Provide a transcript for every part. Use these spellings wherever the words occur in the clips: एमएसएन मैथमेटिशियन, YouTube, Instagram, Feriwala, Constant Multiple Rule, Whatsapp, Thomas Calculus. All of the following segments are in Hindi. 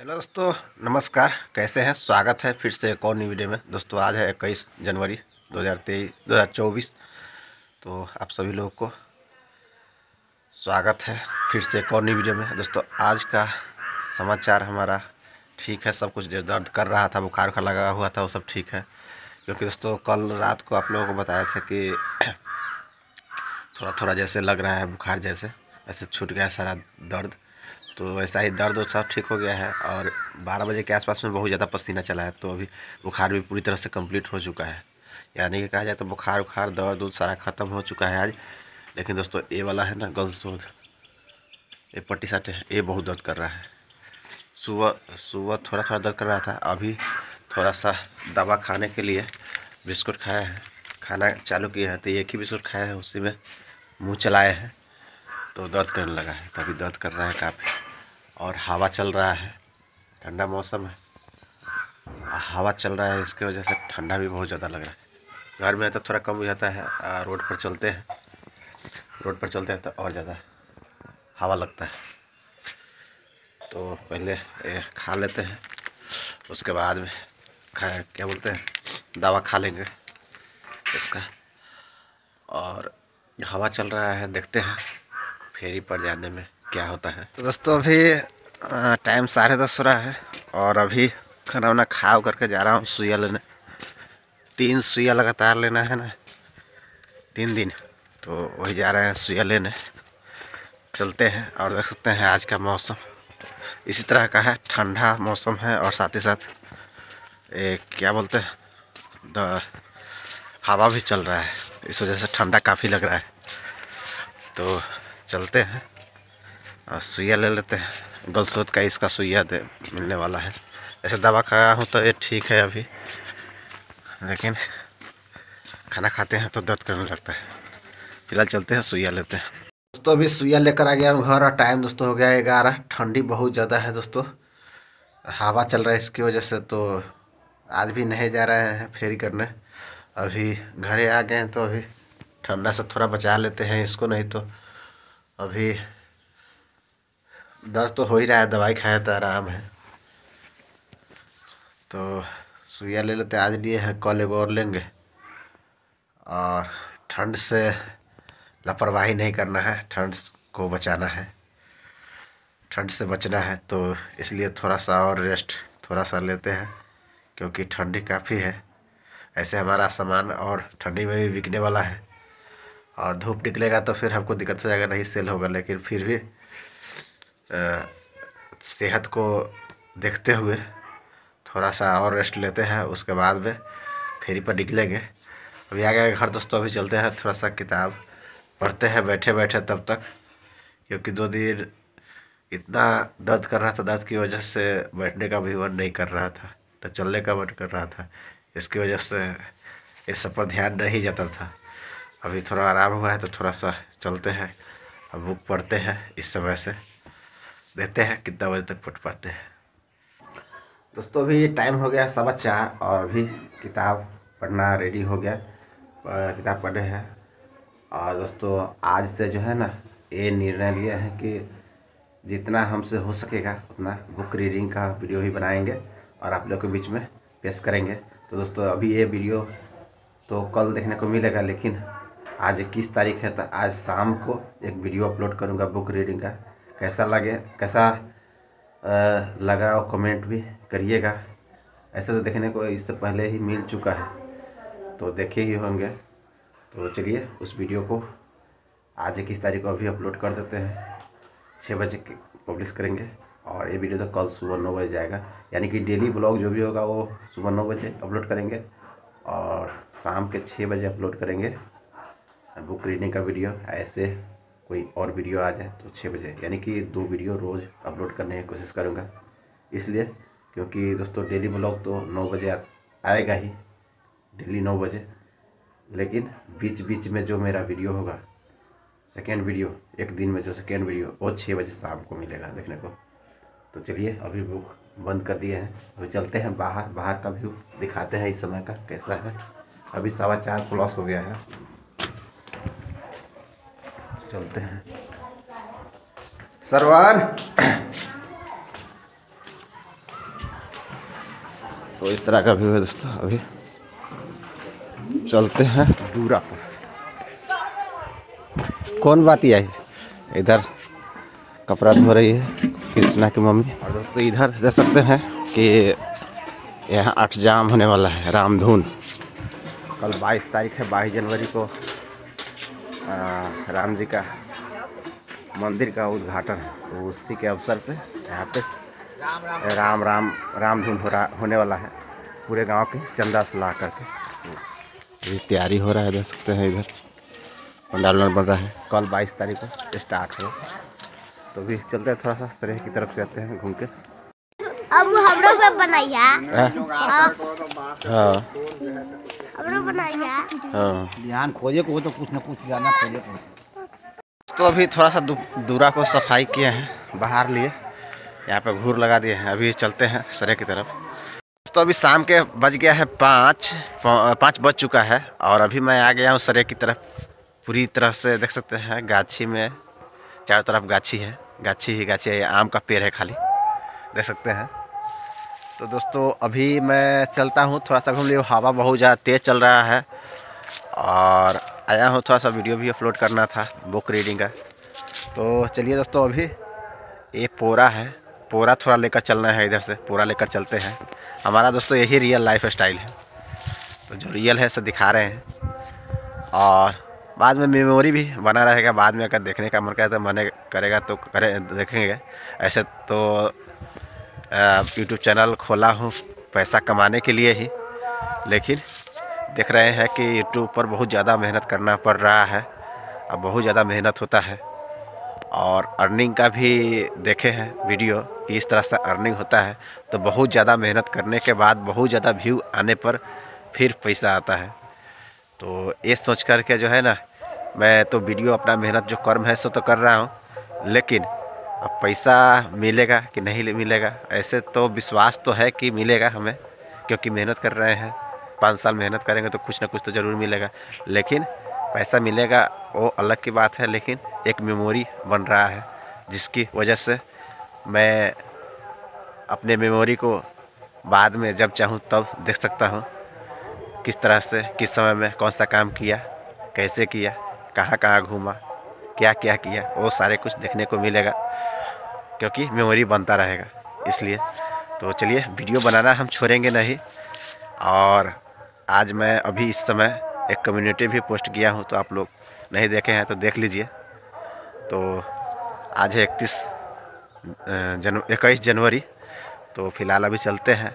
हेलो दोस्तों, नमस्कार। कैसे हैं? स्वागत है फिर से एक और नई वीडियो में। दोस्तों आज है 21 जनवरी 2024। तो आप सभी लोगों को स्वागत है फिर से एक और नई वीडियो में। दोस्तों आज का समाचार हमारा ठीक है, सब कुछ जो दर्द कर रहा था, बुखार का लगा हुआ था, वो सब ठीक है। क्योंकि दोस्तों कल रात को आप लोगों को बताया था कि थोड़ा थोड़ा जैसे लग रहा है बुखार, जैसे ऐसे छूट गया सारा दर्द, तो वैसा ही दर्द सब ठीक हो गया है। और 12 बजे के आसपास में बहुत ज़्यादा पसीना चला है, तो अभी बुखार भी पूरी तरह से कंप्लीट हो चुका है। यानी कि कहा जाए तो बुखार उखार दर्द उर्द सारा ख़त्म हो चुका है आज। लेकिन दोस्तों ये वाला है ना गलसोद, ये पट्टी साट है, ये बहुत दर्द कर रहा है। सुबह थोड़ा थोड़ा दर्द कर रहा था, अभी थोड़ा सा दवा खाने के लिए बिस्कुट खाया है, खाना चालू किया है। तो एक ही बिस्कुट खाया है, उसी में मुँह चलाया है तो दर्द करने लगा है, तभी दर्द कर रहा है काफ़ी। और हवा चल रहा है, ठंडा मौसम है, हवा चल रहा है, इसकी वजह से ठंडा भी बहुत ज़्यादा लग रहा है। घर में तो थोड़ा कम हो जाता है, रोड पर चलते हैं, तो और ज़्यादा हवा लगता है। तो पहले खा लेते हैं, उसके बाद में क्या बोलते हैं, दवा खा लेंगे इसका। और हवा चल रहा है, देखते हैं फेरी पर जाने में क्या होता है। तो दोस्तों अभी टाइम 10:30 हो रहा है और अभी खाना वाना खा करके जा रहा हूँ सुइया लेने। 3 सुइया लगातार लेना है ना, 3 दिन, तो वही जा रहे हैं सुइया लेने। चलते हैं। और देख सकते हैं आज का मौसम इसी तरह का है, ठंडा मौसम है और साथ ही साथ क्या बोलते हैं, हवा भी चल रहा है, इस वजह से ठंडा काफ़ी लग रहा है। तो चलते हैं और सुइया ले लेते हैं। गलसोद का इसका सुइया मिलने वाला है। ऐसे दवा खाया हूँ तो ये ठीक है अभी, लेकिन खाना खाते हैं तो दर्द करने लगता है। फिलहाल चलते हैं सुइया लेते हैं। दोस्तों अभी सुइया लेकर आ गया हूँ घर और टाइम दोस्तों हो गया 11। ठंडी बहुत ज़्यादा है दोस्तों, हवा चल रहा है इसकी वजह से। तो आज भी नहीं जा रहे हैं फेरी करने, अभी घर आ गए हैं। तो अभी ठंडा से थोड़ा बचा लेते हैं इसको, नहीं तो अभी दर्द तो हो ही रहा है, दवाई खाया तो आराम है। तो सुइया ले लेते हैं, आज लिए हैं, कल एक और लेंगे। और ठंड से लापरवाही नहीं करना है, ठंड को बचाना है, ठंड से बचना है। तो इसलिए थोड़ा सा और रेस्ट थोड़ा सा लेते हैं, क्योंकि ठंडी काफ़ी है। ऐसे हमारा सामान और ठंडी में भी बिकने वाला है, और धूप निकलेगा तो फिर हमको दिक्कत हो जाएगा, नहीं सेल होगा। लेकिन फिर भी सेहत को देखते हुए थोड़ा सा और रेस्ट लेते हैं, उसके बाद में फेरी पर निकलेंगे। अभी आ गए घर दोस्तों, अभी चलते हैं, थोड़ा सा किताब पढ़ते हैं बैठे बैठे तब तक, क्योंकि 2 दिन इतना दर्द कर रहा था, दर्द की वजह से बैठने का भी मन नहीं कर रहा था, न चलने का मन कर रहा था। इसकी वजह से इस सब पर ध्यान नहीं जाता था। अभी थोड़ा आराम हुआ है तो थोड़ा सा चलते हैं, अब बुक पढ़ते हैं। इस समय से देखते हैं कितना बजे तक पढ़ पाते हैं। दोस्तों अभी टाइम हो गया 4:15 और अभी किताब पढ़ना रेडी हो गया, किताब पढ़े हैं। और दोस्तों आज से जो है ना, ये निर्णय लिया है कि जितना हमसे हो सकेगा उतना बुक रीडिंग का वीडियो ही बनाएंगे और आप लोगों के बीच में पेश करेंगे। तो दोस्तों अभी ये वीडियो तो कल देखने को मिलेगा, लेकिन आज 21 तारीख है तो आज शाम को एक वीडियो अपलोड करूँगा बुक रीडिंग का। कैसा लगा और कमेंट भी करिएगा। ऐसे तो देखने को इससे पहले ही मिल चुका है, तो देखे ही होंगे। तो चलिए उस वीडियो को आज 21 तारीख को अभी अपलोड कर देते हैं, 6 बजे पब्लिश करेंगे। और ये वीडियो तो कल सुबह 9 बजे जाएगा, यानी कि डेली ब्लॉग जो भी होगा वो सुबह 9 बजे अपलोड करेंगे और शाम के 6 बजे अपलोड करेंगे बुक रीडिंग का वीडियो। ऐसे कोई और वीडियो आ जाए तो 6 बजे, यानी कि 2 वीडियो रोज़ अपलोड करने की कोशिश करूँगा। इसलिए क्योंकि दोस्तों डेली ब्लॉग तो 9 बजे आएगा ही, डेली 9 बजे। लेकिन बीच बीच में जो मेरा वीडियो होगा, सेकेंड वीडियो एक दिन में जो सेकेंड वीडियो, वो 6 बजे शाम को मिलेगा देखने को। तो चलिए अभी बुक बंद कर दिए हैं, अभी चलते हैं बाहर, बाहर का व्यू दिखाते हैं इस समय का कैसा है। अभी 4:15 हो गया है, चलते हैं। सरवान तो इस तरह का व्यू है दोस्तों। अभी चलते हैं दूरा पर। कौन बात आई इधर कपड़ा धो रही है कृष्णा की मम्मी। और दोस्तों इधर देख सकते हैं कि यहाँ 8 जाम होने वाला है रामधुन। कल 22 तारीख है, 22 जनवरी को राम जी का मंदिर का उद्घाटन है, तो उसी के अवसर पे यहाँ पे रामधुन होने वाला है। पूरे गांव के चंदा सुला करके तैयारी हो रहा है। देख सकते हैं इधर पंडाल बन रहा है। कल 22 तारीख को स्टार्ट हो। तो भी चलते हैं थोड़ा सा सरेह की तरफ से, आते हैं घूम के। अब हमरा सब बनाइया ध्यान खोजे को तो कुछ ना कुछ जाना खोजे। तो अभी थोड़ा सा दूरा को सफाई किए हैं, बाहर लिए यहाँ पे घूर लगा दिए हैं। अभी चलते हैं सरेह की तरफ। तो अभी शाम के बज गया है 5 बज चुका है। और अभी मैं आ गया हूँ सरेह की तरफ। पूरी तरह से देख सकते हैं गाछी में, चारों तरफ गाछी है, गाछी ही गाछी है। आम का पेड़ है खाली, देख सकते हैं। तो दोस्तों अभी मैं चलता हूँ थोड़ा सा घूम लिया। हवा बहुत ज़्यादा तेज़ चल रहा है और आया हूँ थोड़ा सा वीडियो भी अपलोड करना था बुक रीडिंग का। तो चलिए दोस्तों अभी ये पोरा है, पोरा थोड़ा लेकर चलना है, इधर से पोरा लेकर चलते हैं। हमारा दोस्तों यही रियल लाइफ स्टाइल है, तो जो रियल है सो दिखा रहे हैं। और बाद में मेमोरी भी बना रहेगा, बाद में अगर देखने का मन करे तो मन करेगा तो देखेंगे। ऐसे तो YouTube चैनल खोला हूँ पैसा कमाने के लिए ही, लेकिन देख रहे हैं कि YouTube पर बहुत ज़्यादा मेहनत करना पड़ रहा है। अब बहुत ज़्यादा मेहनत होता है। और अर्निंग का भी देखे हैं वीडियो कि इस तरह से अर्निंग होता है। तो बहुत ज़्यादा मेहनत करने के बाद बहुत ज़्यादा व्यू आने पर फिर पैसा आता है। तो ये सोच कर के जो है ना, मैं तो वीडियो अपना मेहनत जो कर्म है सो तो कर रहा हूँ, लेकिन अब पैसा मिलेगा कि नहीं मिलेगा ऐसे तो विश्वास तो है कि मिलेगा हमें, क्योंकि मेहनत कर रहे हैं। 5 साल मेहनत करेंगे तो कुछ ना कुछ तो ज़रूर मिलेगा, लेकिन पैसा मिलेगा वो अलग की बात है। लेकिन एक मेमोरी बन रहा है, जिसकी वजह से मैं अपने मेमोरी को बाद में जब चाहूँ तब देख सकता हूँ, किस तरह से किस समय में कौन सा काम किया, कैसे किया, कहाँ कहाँ घूमा, क्या क्या किया, वो सारे कुछ देखने को मिलेगा, क्योंकि मेमोरी बनता रहेगा। इसलिए तो चलिए वीडियो बनाना हम छोड़ेंगे नहीं। और आज मैं अभी इस समय एक कम्युनिटी भी पोस्ट किया हूँ, तो आप लोग नहीं देखे हैं तो देख लीजिए। तो आज है 21 जनवरी। तो फिलहाल अभी चलते हैं,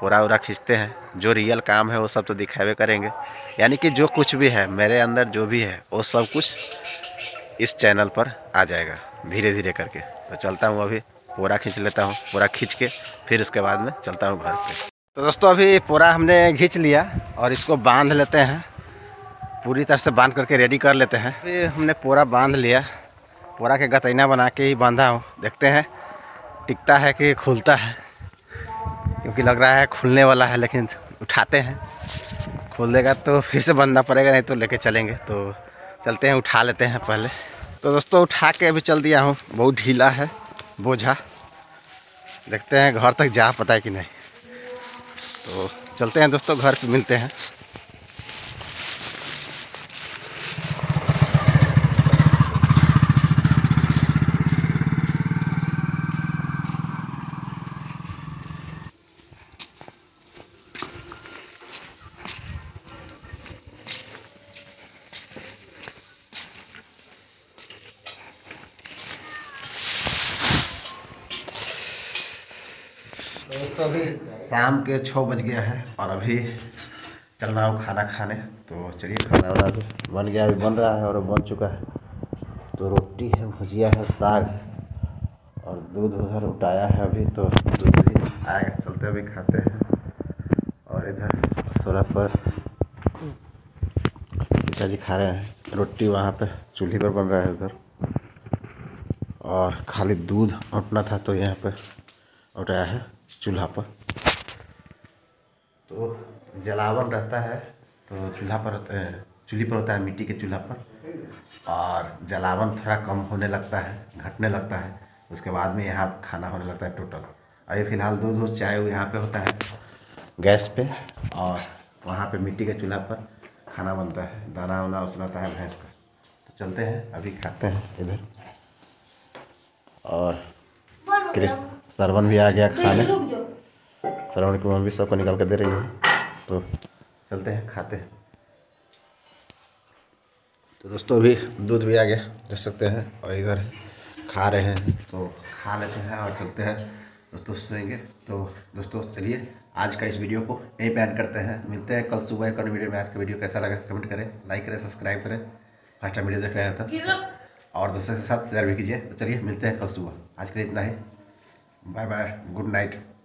पूरा उरा खींचते हैं। जो रियल काम है वो सब तो दिखावे करेंगे, यानी कि जो कुछ भी है मेरे अंदर जो भी है वो सब कुछ इस चैनल पर आ जाएगा धीरे धीरे करके। तो चलता हूँ अभी पूरा खींच लेता हूँ, पूरा खींच के फिर उसके बाद में चलता हूँ घर पे। तो दोस्तों अभी पूरा हमने खींच लिया और इसको बांध लेते हैं, पूरी तरह से बांध करके रेडी कर लेते हैं। अभी हमने पूरा बांध लिया, पूरा के गतैना बना के ही बांधा हूँ। देखते हैं टिकता है कि खुलता है, क्योंकि लग रहा है खुलने वाला है, लेकिन उठाते हैं। खोल देगा तो फिर से बंधना पड़ेगा, नहीं तो लेके चलेंगे। तो चलते हैं, उठा लेते हैं पहले। तो दोस्तों उठा के अभी चल दिया हूँ, बहुत ढीला है बोझा। देखते हैं घर तक जा पता है कि नहीं। तो चलते हैं दोस्तों, घर पे मिलते हैं। तो अभी शाम के 6 बज गया है और अभी चल रहा हूँ खाना खाने। तो चलिए खाना वाना भी बन गया, अभी बन रहा है और बन चुका है। तो रोटी है, भुजिया है, साग है और दूध उधर उठाया है अभी, तो दूध भी आएगा। चलते अभी खाते हैं। और इधर सोलह पर पिताजी खा रहे हैं रोटी, वहाँ पे चूल्हे पर बन रहा है उधर। और खाली दूध उठना था तो यहाँ पर उठाया है चूल्हा पर। तो जलावन रहता है तो चूल्हा पर होता है, चूल्हे पर होता है, मिट्टी के चूल्हा पर। और जलावन थोड़ा कम होने लगता है, घटने लगता है, उसके बाद में यहाँ खाना होने लगता है टोटल। अभी फ़िलहाल दूध चाय यहाँ पे होता है। गैस पे और वहाँ पे मिट्टी के चूल्हा पर खाना बनता है, दाना वाना उसलाता है भैंस का। तो चलते हैं अभी खाते हैं इधर। और कृष्ण श्रवण भी आ गया खाने, श्रवण की मम्मी सबको निकाल के दे रही है। तो चलते हैं खाते हैं। तो दोस्तों अभी दूध भी आ गया देख सकते हैं, और इधर खा रहे हैं तो खा लेते हैं और चलते हैं दोस्तों सुनेंगे। तो दोस्तों चलिए आज का इस वीडियो को यहीं पे एंड करते हैं, मिलते हैं कल सुबह एक और वीडियो में। आज का वीडियो कैसा लगा कमेंट करें, लाइक करें, सब्सक्राइब करें। फर्स्ट टाइम वीडियो देख रहे हैं तो और दोस्तों के साथ शेयर भी कीजिए। तो चलिए मिलते हैं कल सुबह, आज के लिए इतना ही, बाय बाय, गुड नाइट।